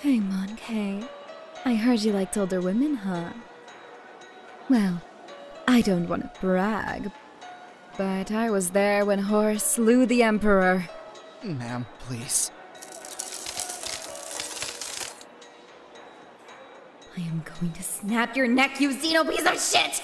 Hey, Monkey. I heard you liked older women, huh? Well, I don't want to brag, but I was there when Horus slew the Emperor. Ma'am, please. I am going to snap your neck, you xeno piece of shit!